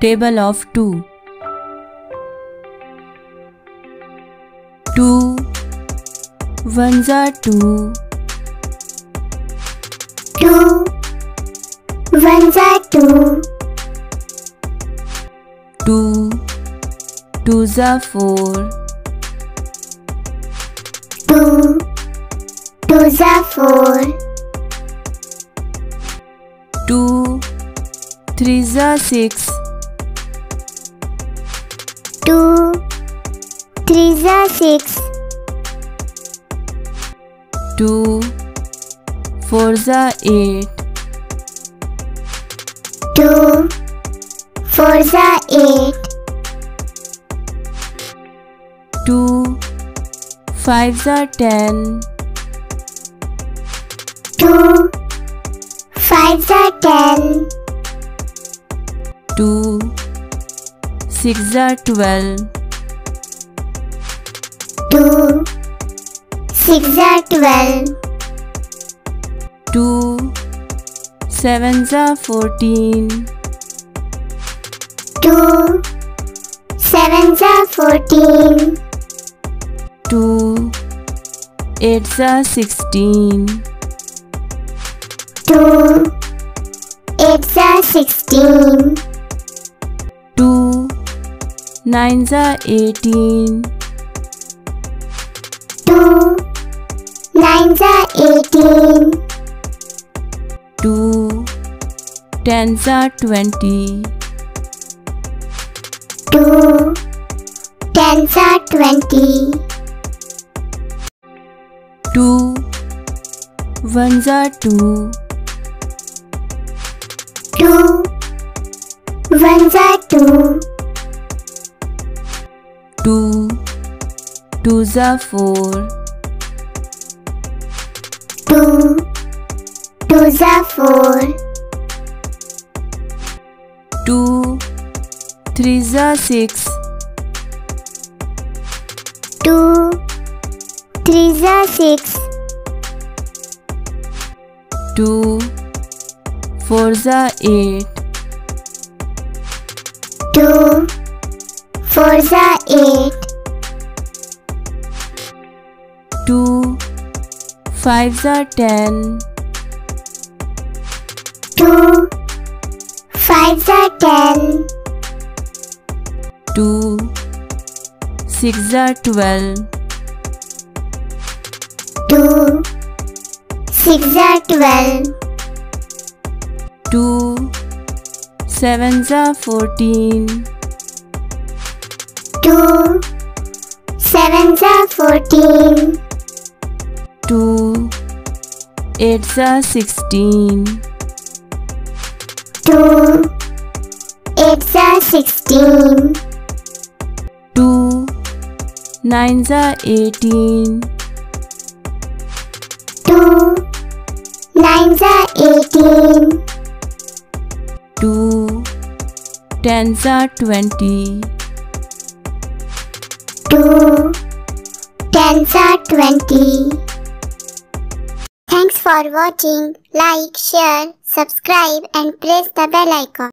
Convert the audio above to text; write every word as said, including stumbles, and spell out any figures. Table of two. Two ones are two. Two ones are two. Two twos are four. Two twos are four. Two threes are six. Two threes are six. Two fours are eight. Two fours are eight. Two fives are ten. Two fives are ten. Two sixes are twelve. Two sixes are twelve. Two sevens are fourteen. Two sevens are fourteen. Two eights are sixteen. Two eights are sixteen. Two nines are eighteen. Two nines are eighteen. Two tens are twenty. Two tens are twenty. Two ones are two. Two ones are two. Two twos are four. Two twos are four. Two threes are six. Two threes are six. Two fours are eight. Two fours are eight. Two fives are ten. Two fives are ten. Two sixes are twelve. Two sixes are twelve. Two sevens are fourteen. Two sevens are fourteen. Two eights are sixteen. Two eights are sixteen. Two nines are eighteen. Two nines are eighteen. Two tens are twenty. Two tens are twenty. Thanks for watching. Like, share, subscribe and press the bell icon.